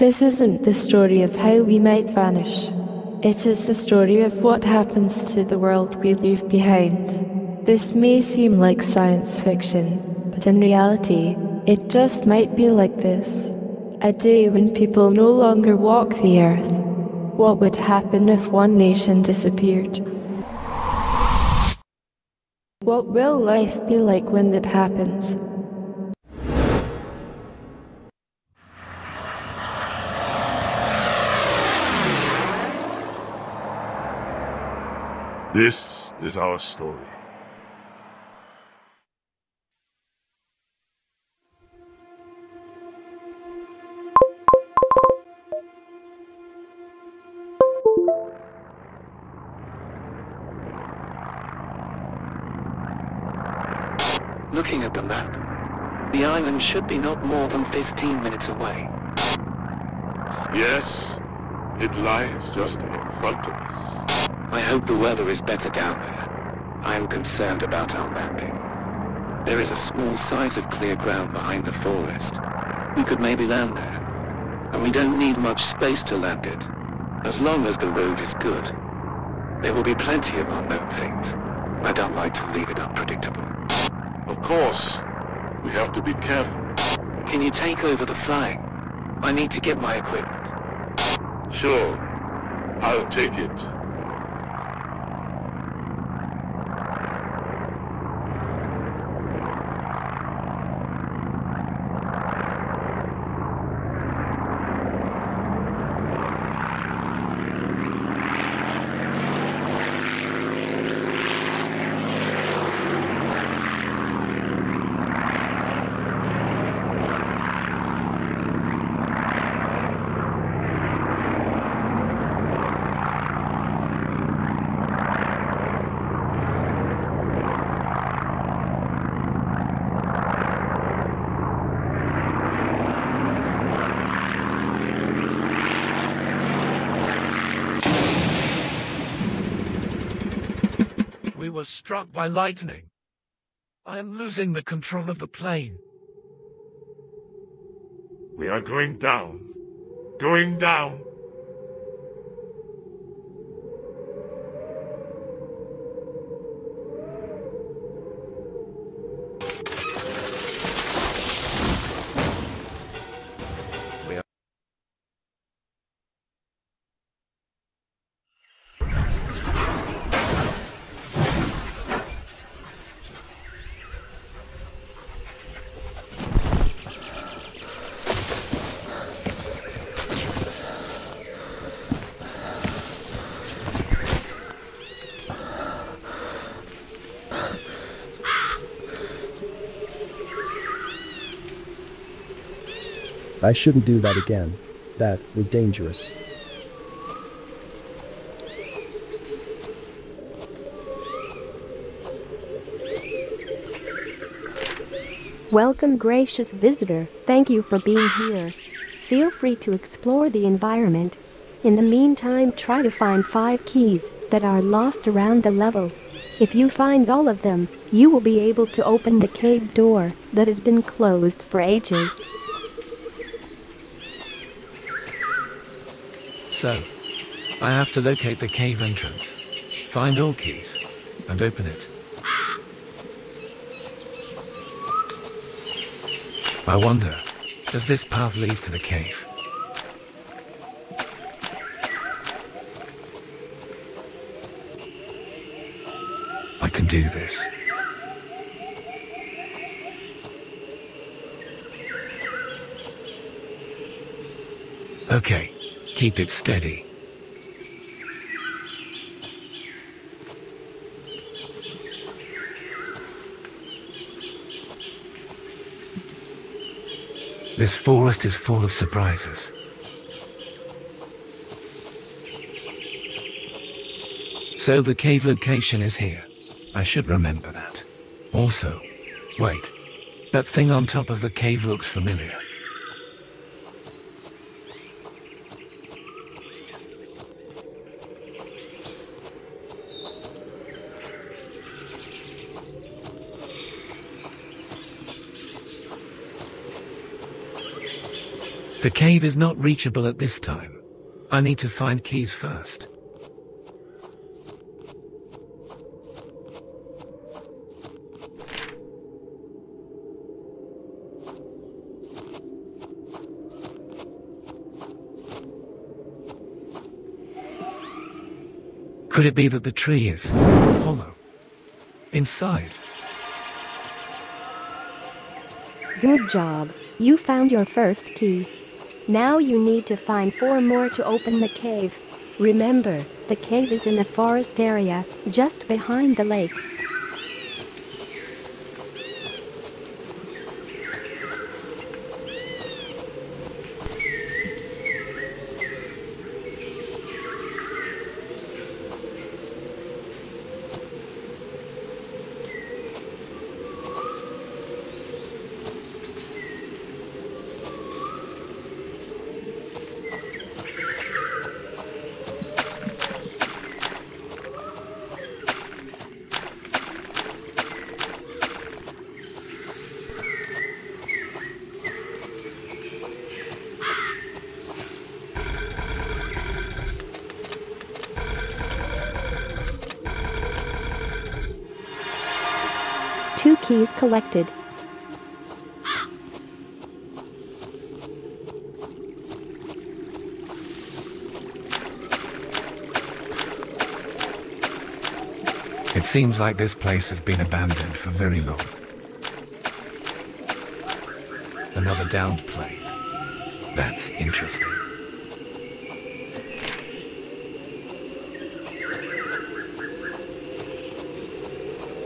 This isn't the story of how we might vanish. It is the story of what happens to the world we leave behind. This may seem like science fiction, but in reality, it just might be like this. A day when people no longer walk the earth. What would happen if one nation disappeared? What will life be like when that happens? This is our story. Looking at the map, the island should be not more than 15 minutes away. Yes, it lies just in front of us. I hope the weather is better down there. I am concerned about our landing. There is a small size of clear ground behind the forest. We could maybe land there, and we don't need much space to land it, as long as the road is good. There will be plenty of unknown things. I don't like to leave it unpredictable. Of course, we have to be careful. Can you take over the flying? I need to get my equipment. Sure, I'll take it. Was struck by lightning. I am losing the control of the plane. We are going down. Going down. I shouldn't do that again. That was dangerous. Welcome, gracious visitor. Thank you for being here. Feel free to explore the environment. In the meantime, try to find 5 keys that are lost around the level. If you find all of them, you will be able to open the cave door that has been closed for ages. So, I have to locate the cave entrance, find all keys, and open it. I wonder, does this path lead to the cave? I can do this. Okay. Keep it steady. This forest is full of surprises. So the cave location is here. I should remember that. Also, wait. That thing on top of the cave looks familiar. The cave is not reachable at this time. I need to find keys first. Could it be that the tree is hollow inside? Good job. You found your first key. Now you need to find 4 more to open the cave. Remember, the cave is in the forest area, just behind the lake. Keys collected. It seems like this place has been abandoned for very long. Another downed plane. That's interesting.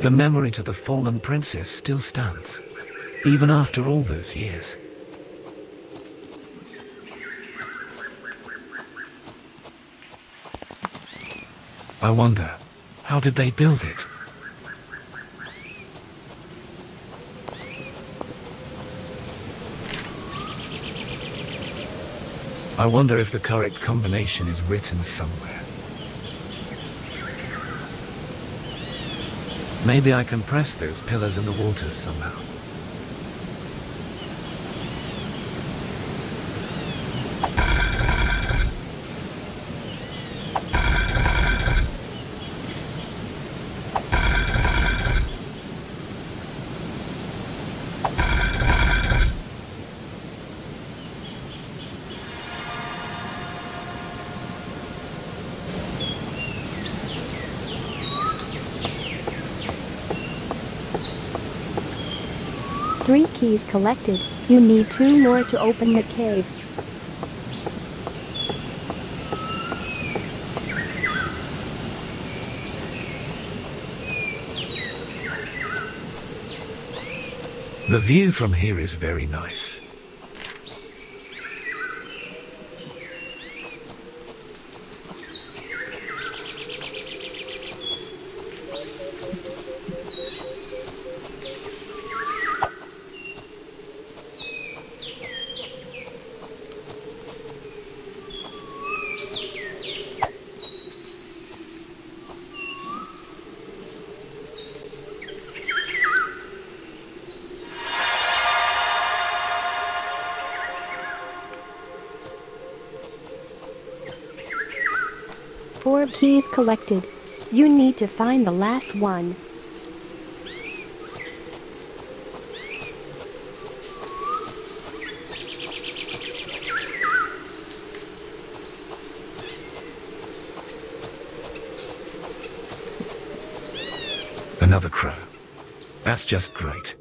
The memory to the fallen princess still stands, even after all those years. I wonder, how did they build it? I wonder if the correct combination is written somewhere. Maybe I can press those pillars in the water somehow. Keys collected. You need 2 more to open the cave. The view from here is very nice. Keys collected. You need to find the last one. Another crow. That's just great.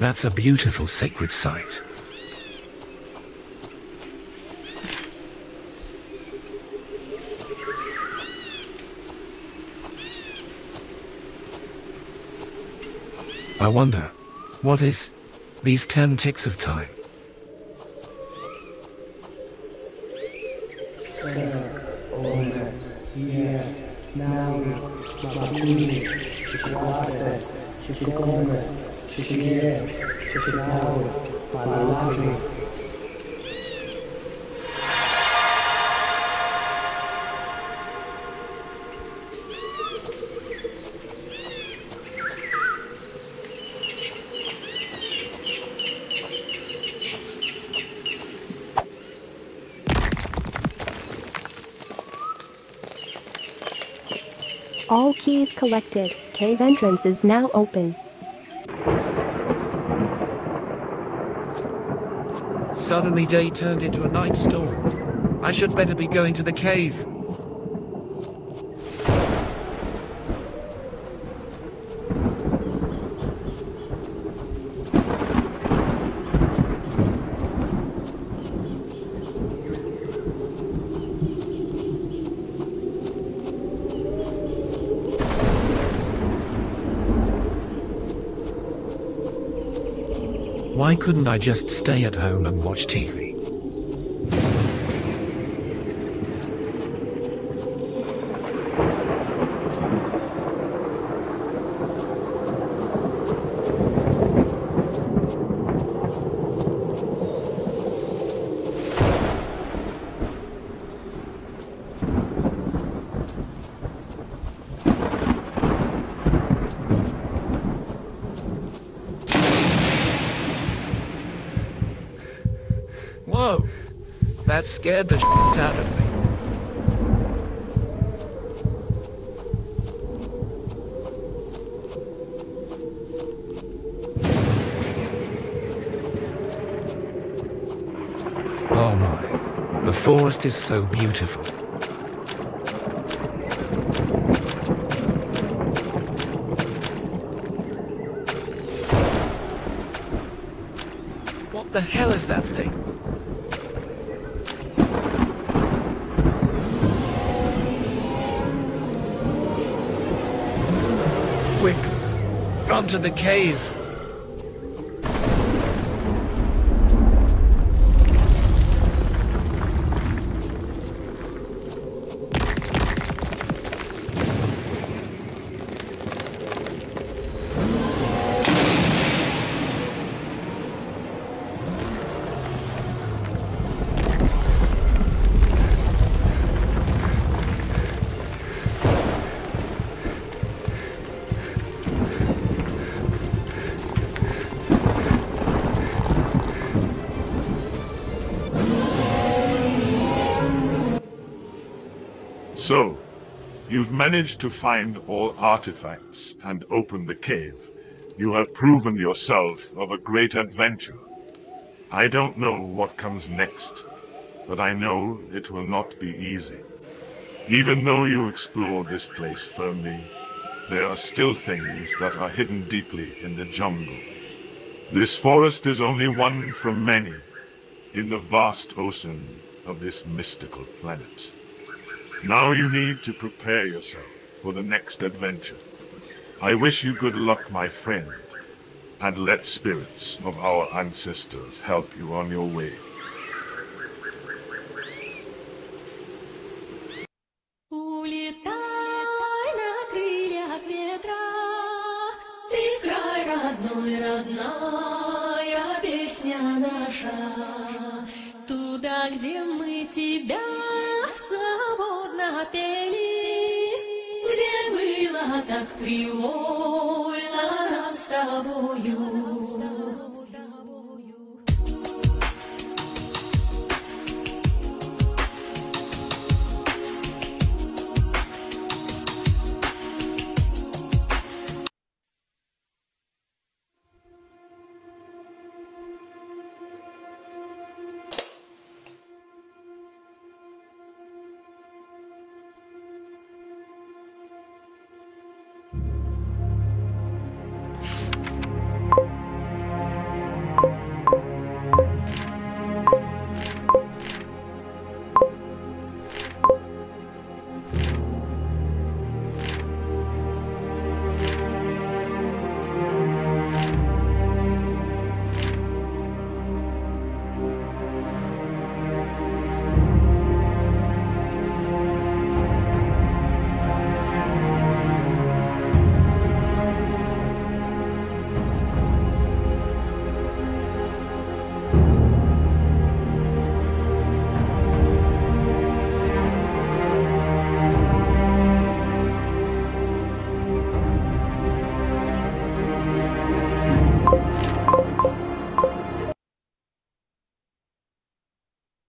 That's a beautiful sacred site. I wonder, what is these 10 ticks of time? All keys collected. Cave entrance is now open. Suddenly day turned into a night storm. I should better be going to the cave. Why couldn't I just stay at home and watch TV? Whoa! That scared the shit out of me. Oh my. The forest is so beautiful. What the hell is that thing? Run to the cave. So, you've managed to find all artifacts and open the cave. You have proven yourself of a great adventure. I don't know what comes next, but I know it will not be easy. Even though you explored this place firmly, there are still things that are hidden deeply in the jungle. This forest is only one from many in the vast ocean of this mystical planet. Now you need to prepare yourself for the next adventure. I wish you good luck, my friend, and let spirits of our ancestors help you on your way. Где было так привольно нам с тобою.